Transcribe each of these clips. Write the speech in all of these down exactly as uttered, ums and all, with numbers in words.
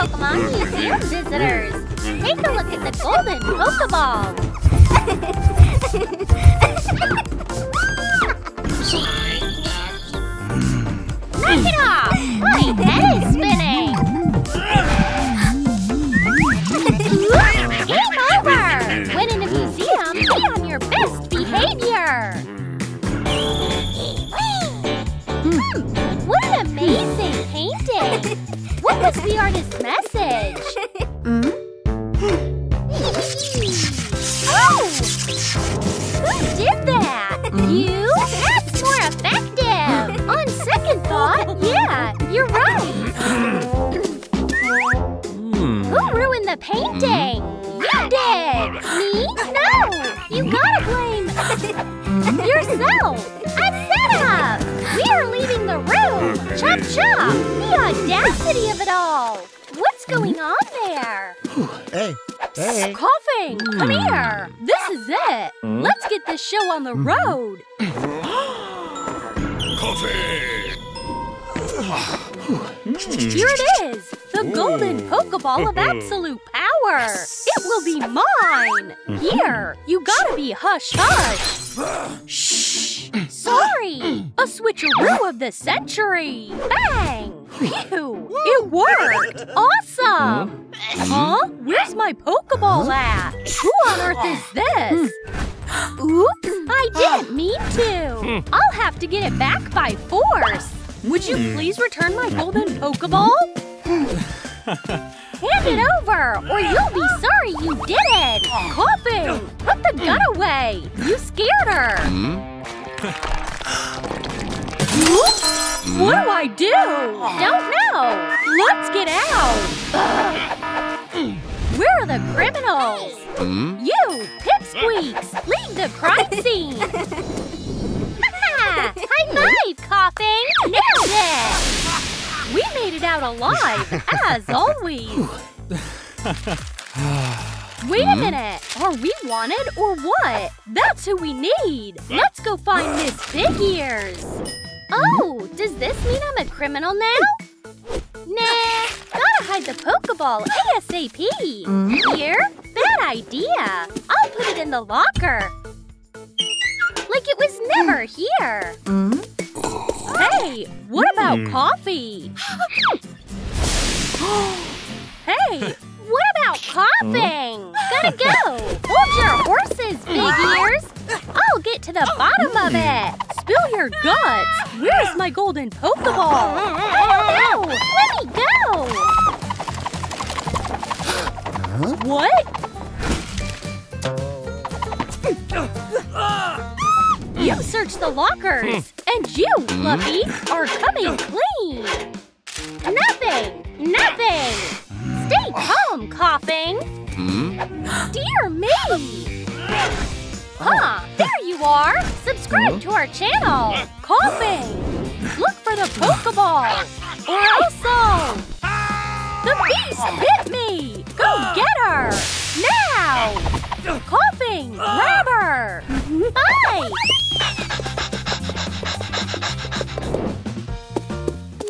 Pokemon Museum visitors. Take a look at the golden Pokeball. Knock it off! My head is spinning! Game over! When in a museum, be on your best behavior! What an amazing painting! What was the artist's message? Oh! Who did that? You? That's more effective! On second thought, yeah, you're right! Who ruined the painting? You did! Me? No! You gotta blame yourself! I set it up! We are leaving the room! Chop chop! The audacity of it all! What's going on there? Hey! Hey! Koffing! Come here! This is it! Let's get this show on the road! Koffing! Here it is! The golden Pokeball of absolute power! It will be mine! Here! You gotta be hush hush! Shh! Sorry! A switcheroo of the century! Bang! Phew! It worked! Awesome! Huh? Where's my Pokeball at? Who on earth is this? Oops! I didn't mean to! I'll have to get it back by force! Would you please return my golden Pokeball? Hand it over, or you'll be sorry you did it! Koffing! Put the gun away! You scared her! Oops! What do I do? Don't know! Let's get out! Ugh. Where are the criminals? You, pipsqueaks! Leave the crime scene! Ha! High five, Koffing! Nailed it! We made it out alive, as always! Wait a minute! Are we wanted or what? That's who we need! Let's go find Miss Big Ears! Oh! Does this mean I'm a criminal now? Nah! Gotta hide the Pokeball ASAP! Here? Bad idea! I'll put it in the locker! Like it was never here! Hey! What about coffee? Hey! What about Koffing? Gotta go! Hold your horses, Big Ears! I'll get to the bottom of it! Spill your guts! Where's my golden Pokeball? I don't know! Let me go! What? You search the lockers! And you, Fluffy, are coming clean! Nothing! Nothing! Stay calm, Koffing! Hmm? Dear me! Huh, there you are! Subscribe to our channel! Koffing! Look for the Pokeball! Or also! The beast bit me! Go get her! Now! Koffing! Grab her! Bye!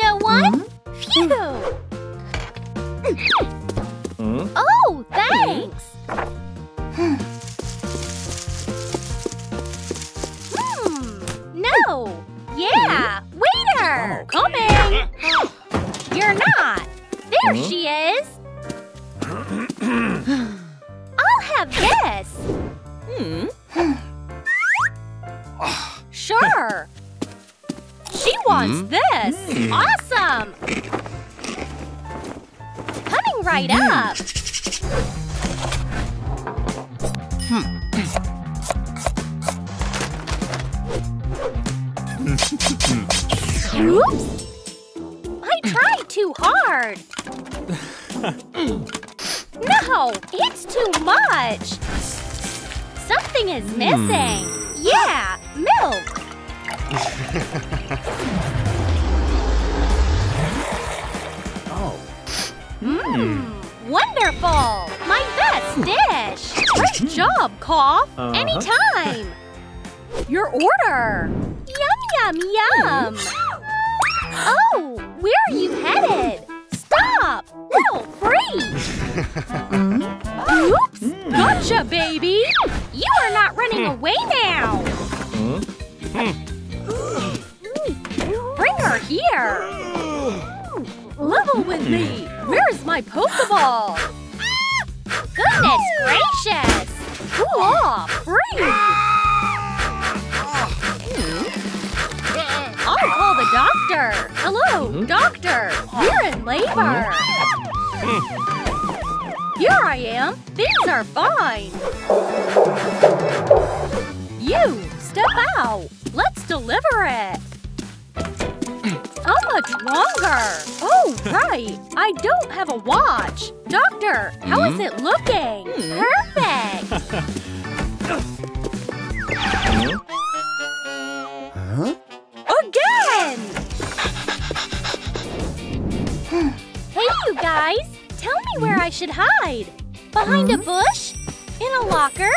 No one? Phew! Oh, thanks! Hmm, no! Yeah! Waiter! Coming! You're not! There she is! I'll have this! Hmm. Sure! She wants this! Awesome! Right up! Oops! I tried too hard! No! It's too much! Something is missing! Yeah! Milk! Oh. Mmm, wonderful! My best dish! Great job, Koff! Uh-huh. Anytime! Your order! Yum, yum, yum! Oh, where are you headed? Stop! Little friend! Mm. Oops! Mm. Gotcha, baby! You are not running mm. away now! Mm. Mm. Bring her here! Mm. Level with mm. me! Where's my Pokeball? Goodness gracious! Cool off! Free! Mm. I'll call the doctor! Hello, mm-hmm. doctor! You're in labor! Mm. Here I am! Things are fine! You! Step out! Let's deliver it! How much longer? Oh, right! I don't have a watch! Doctor, how mm-hmm. is it looking? Mm-hmm. Perfect! Huh? Again! Hey, you guys! Tell me where I should hide. Behind a bush? In a locker?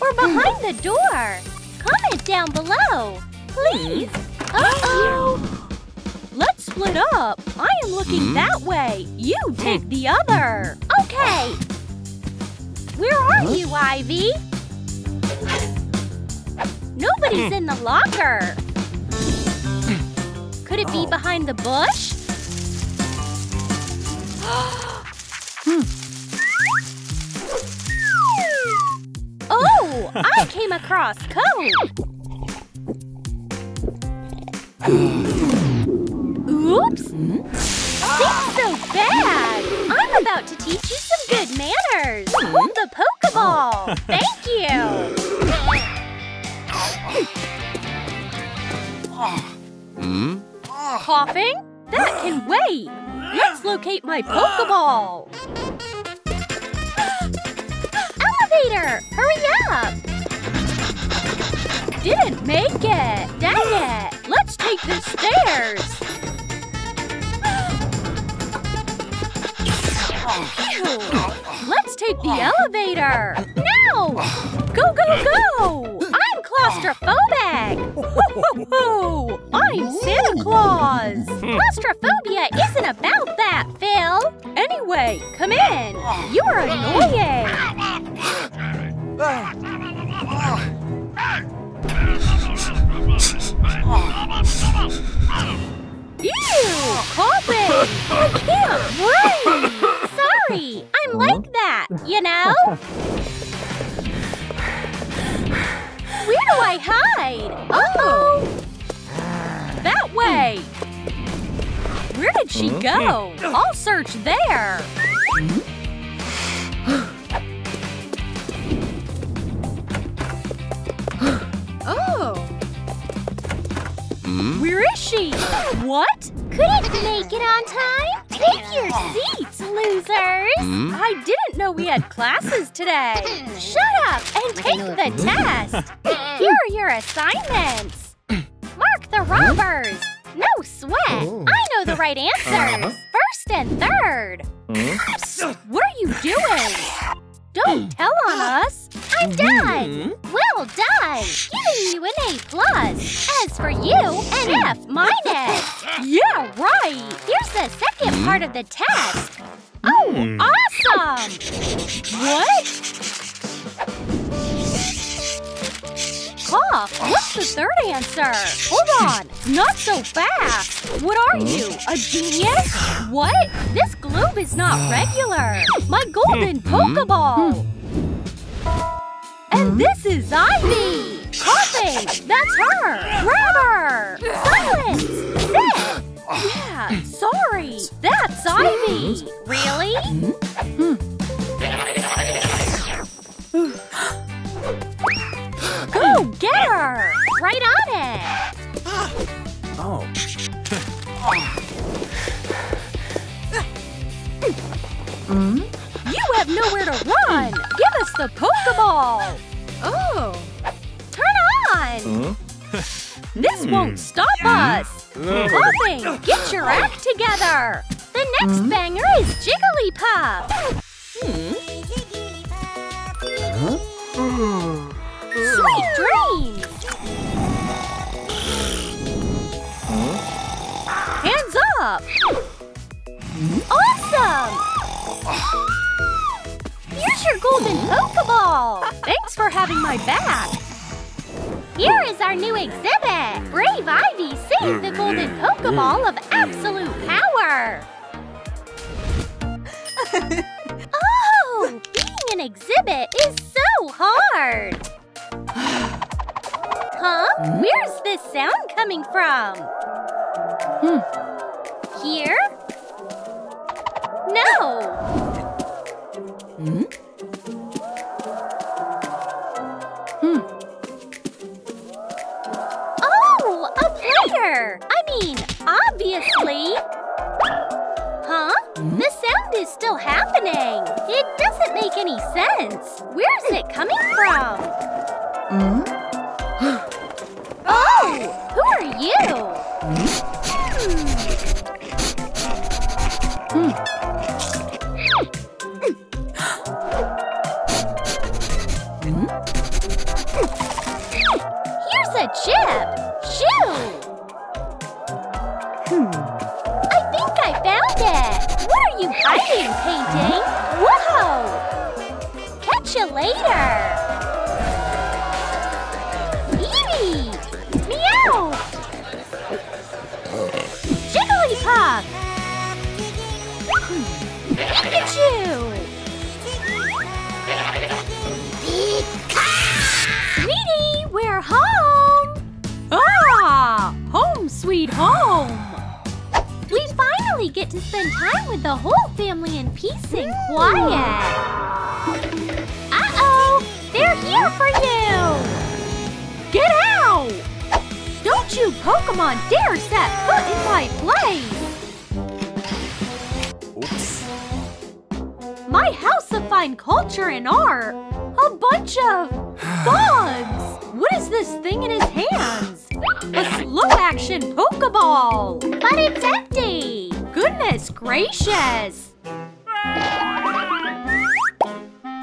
Or behind the door? Comment down below, please. Uh-oh. Let's split up. I am looking that way. You take the other. Okay. Where are you, Ivy? Nobody's in the locker. Could it be behind the bush? hmm. Oh, I came across code. Oops. Hmm? That's so bad. I'm about to teach you some good manners. Hold the Pokeball. Thank you. Koffing? That can wait. Let's locate my Pokeball! Elevator! Hurry up! Didn't make it! Dang it! Let's take the stairs! Phew! Let's take the elevator! No! Go, go, go! I'm claustrophobic! Ho, ho, ho! I'm Santa Claus! Claustrophobia isn't about that, Phil! Anyway, come in! You are annoying! Ew! Koffing! I can't breathe! Sorry! I'm like that, you know? Where do I hide? Uh-oh! That way! Where did she go? I'll search there! Oh! Where is she? What? Couldn't make it on time? Take your seats, losers! I didn't know we had classes today! Shut up and take the test! Here are your assignments! Mark the robbers! No sweat! Oh. I know the right answers! First and third! Psst, what are you doing? Don't tell on us! I'm done! Well done! Giving you an A plus. As for you, an F minus. Yeah, right! Here's the second part of the test! Oh, awesome! What? Cough. What's the third answer? Hold on. Not so fast. What are you? A genius? What? This globe is not regular. My golden Pokeball. And this is Ivy. Koffing. That's her. Grab her. Silence. Sit. Yeah, sorry. That's Ivy. Really? Go get her! Right on it! Oh. Mm? You have nowhere to run! Give us the Pokeball! Oh. Turn on! This won't stop us! Koffing, get your act together! The next banger is Jigglypuff! Huh? Mm. Sweet dreams! Hands up! Awesome! Here's your golden Pokeball! Thanks for having my back! Here is our new exhibit! Brave Ivy saved the golden Pokeball of absolute power! Oh! Being an exhibit is so hard! Huh? Where's this sound coming from? Hmm. Here? No! Hmm? Hmm. Oh, a player! I mean, obviously! Huh? Hmm? The sound is still happening! It doesn't make any sense! Where's it coming from? Hmm? Oh! Who are you? Hmm. Hmm. Chip! Shoo! Hmm. I think I found it! What are you hiding, painting? Whoa! Catch you later! Eevee! Meow! Jigglypuff! Pikachu! Sweetie, we're home! Ah! Home sweet home! We finally get to spend time with the whole family in peace and quiet! Uh-oh! They're here for you! Get out! Don't you Pokemon dare set foot in my place! Oops. My house of fine culture and art! A bunch of bugs! What is this thing in his hands? A slow-action Pokeball! But it's empty! Goodness gracious!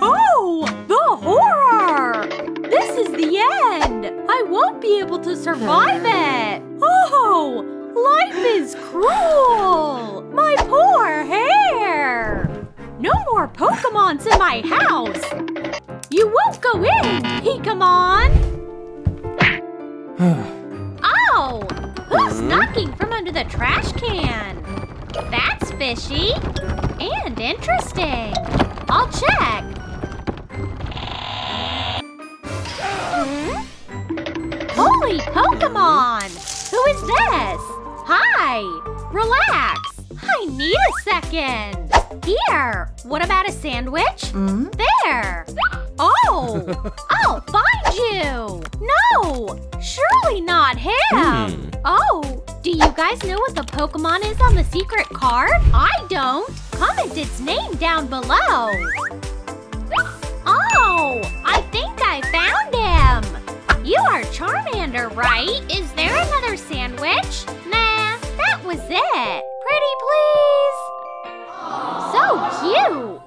Oh! The horror! This is the end! I won't be able to survive it! Oh! Life is cruel! My poor hair! No more Pokemons in my house! You won't go in, Pikachu! Oh! Who's knocking from under the trash can? That's fishy and interesting. I'll check. Hmm? Holy Pokemon! Who is this? Hi! Relax! I need a second. Here! What about a sandwich? Mm? There! Oh! I'll find you! No! Surely not him! Mm. Oh! Do you guys know what the Pokemon is on the secret card? I don't! Comment its name down below! Oh! I think I found him! You are Charmander, right? Is there another sandwich? Nah, that was it! Pretty please! So cute!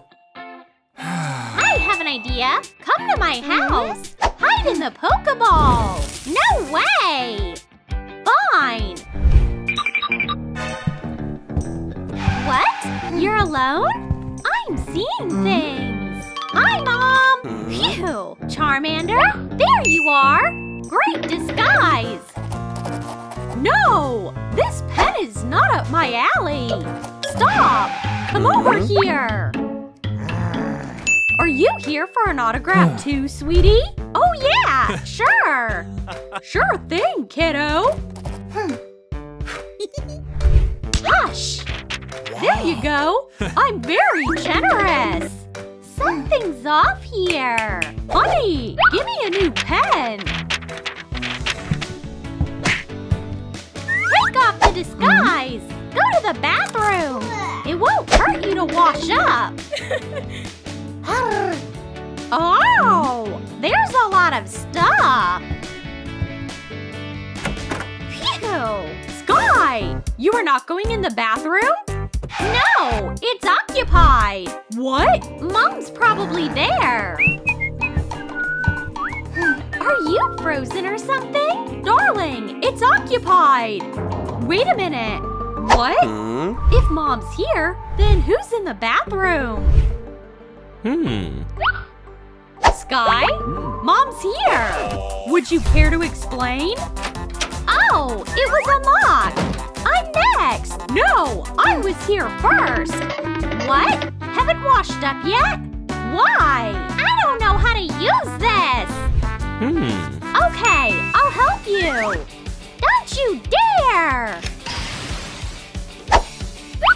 I have an idea! Come to my house! Hide in the Pokeball! No way! Fine! What? You're alone? I'm seeing things! Hi, Mom! Phew! Charmander? There you are! Great disguise! No! This pen is not up my alley! Stop! Come over here! Are you here for an autograph too, sweetie? Oh yeah, sure! Sure thing, kiddo! Hush! There you go! I'm very generous! Something's off here! Honey, give me a new pen! Take off the disguise! Go to the bathroom! It won't hurt you to wash up! Oh! There's a lot of stuff! Phew! Sky! You are not going in the bathroom? No! It's occupied! What? Mom's probably there! Are you frozen or something? Darling, it's occupied! Wait a minute! What? Hmm? If Mom's here, then who's in the bathroom? Hmm. Sky? Mom's here! Would you care to explain? Oh, it was unlocked! I'm next! No, I was here first! What? Haven't washed up yet? Why? I don't know how to use this! Hmm. Okay, I'll help you! Don't you dare!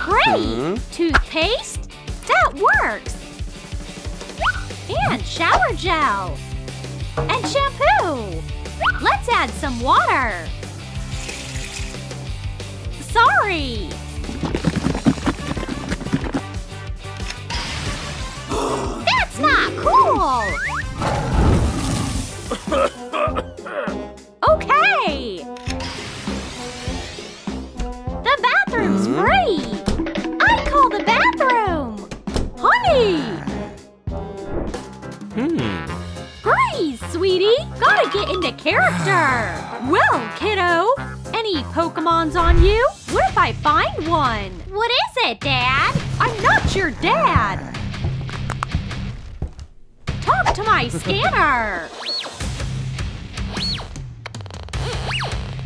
Great! Toothpaste? That works! And shower gel! And shampoo! Let's add some water! Sorry! That's not cool! Okay! The bathroom's free! I call the bathroom! Honey! Hmm. Grease, sweetie! Gotta get into character! Well, kiddo! Any Pokemons on you? What if I find one? What is it, Dad? I'm not your dad! Talk to my scanner!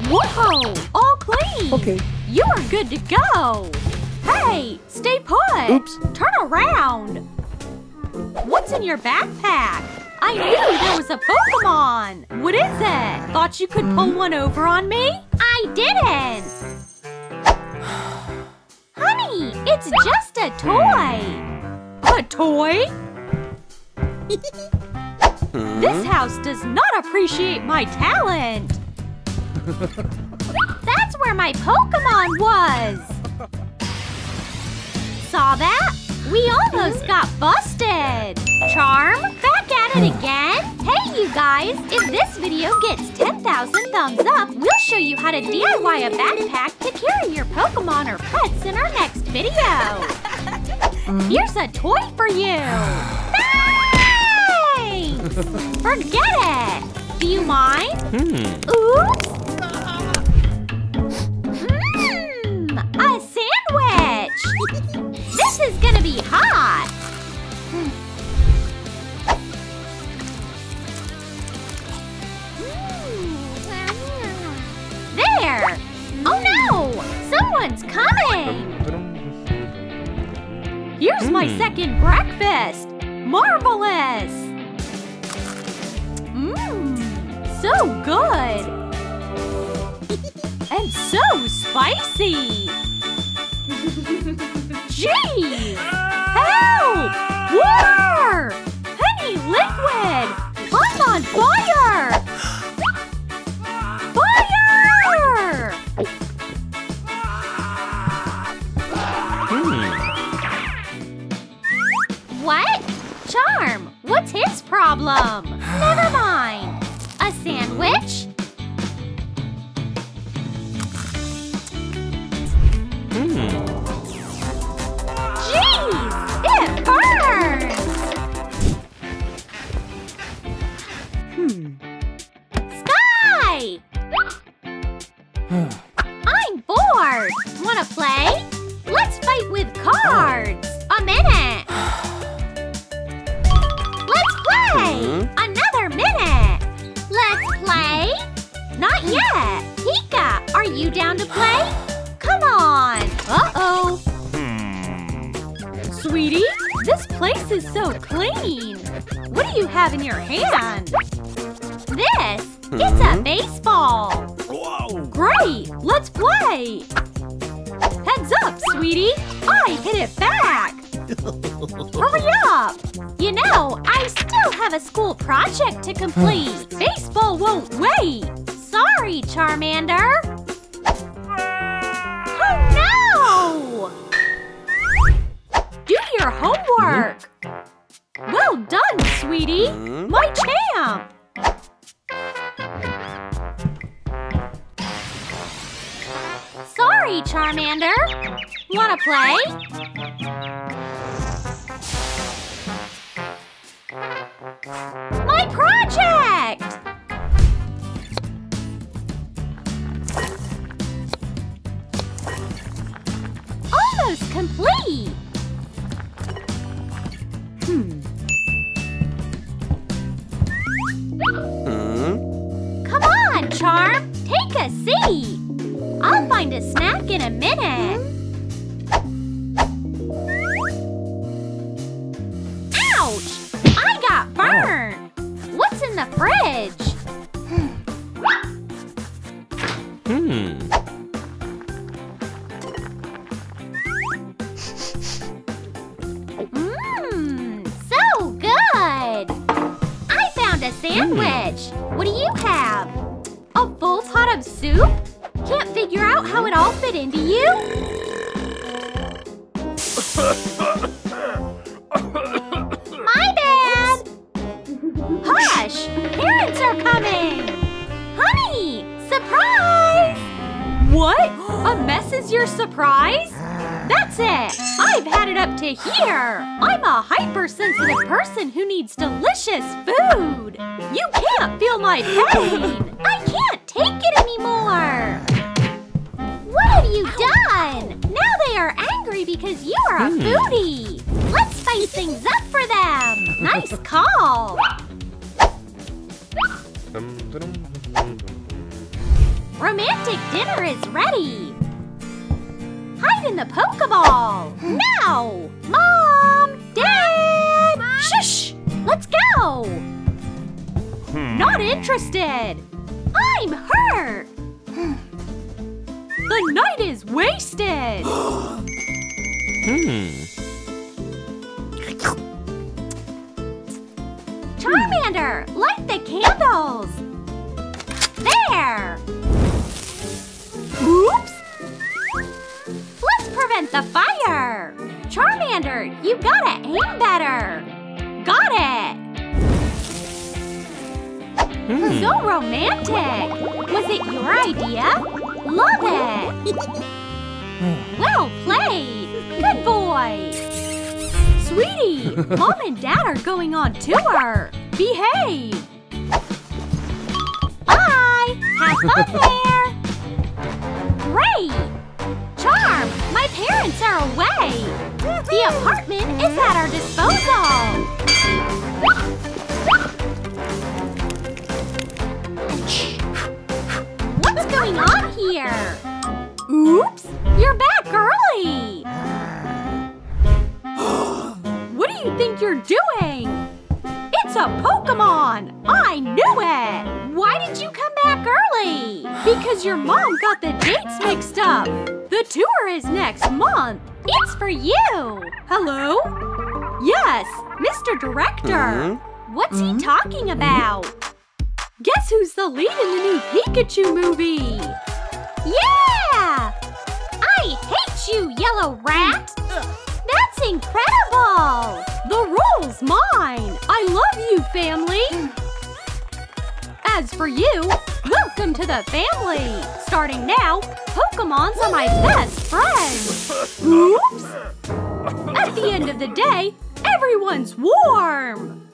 Whoa! All clean! Okay. You are good to go! Hey! Stay put! Oops! Turn around! What's in your backpack? I knew there was a Pokemon! What is it? Thought you could pull one over on me? I didn't! Honey, it's just a toy! A toy? This house does not appreciate my talent! That's where my Pokemon was! Saw that? We almost got busted! Charm, back at it again? Hey, you guys! If this video gets ten thousand thumbs up, we'll show you how to D I Y a backpack to carry your Pokemon or pets in our next video! Here's a toy for you! Thanks! Forget it! Do you mind? Oops! Mmm! A sandwich! This is gonna be hot! There! Oh no! Someone's coming! Here's my second breakfast! Marvelous! Mmm! So good! And so spicy! Jeez! Help! Water! Honey liquid! I'm on fire! Fire! Hmm. What? Charm, what's his problem? Never mind. A sandwich? in a minute. Ouch! I got burned. What's in the fridge? Hmm. Mmm, so good. I found a sandwich. What do you have? A full pot of soup? Can't figure out how it all fit into you? My bad! Hush! Parents are coming! Honey! Surprise! What? A mess is your surprise? That's it! I've had it up to here! I'm a hypersensitive person who needs delicious food! You can't feel my pain! I can't take it anymore! What have you done? Now they are angry because you are a foodie! Let's spice things up for them! Nice call! Romantic dinner is ready! Hide in the Pokeball! Now! Mom! Dad! Shush! Let's go! Not interested! I'm hurt! The night is wasted! Hmm. Charmander, light the candles! There! Oops! Let's prevent the fire! Charmander, you gotta aim better! Got it! Mm. So romantic! Was it your idea? Love it! Well played! Good boy! Sweetie, Mom and Dad are going on tour! Behave! Bye! Have fun there! Great! Charm, my parents are away! The apartment is at our disposal! What's going on here? Oops! You're back early! What do you think you're doing? It's a Pokemon! I knew it! Why did you come back early? Because your mom got the dates mixed up! The tour is next month! It's for you! Hello? Yes, Mister Director! What's he talking about? Guess who's the lead in the new Pikachu movie? Yeah! I hate you, yellow rat! That's incredible! The rule's mine! I love you, family! As for you, welcome to the family! Starting now, Pokémons are my best friends! Oops! At the end of the day, everyone's warm!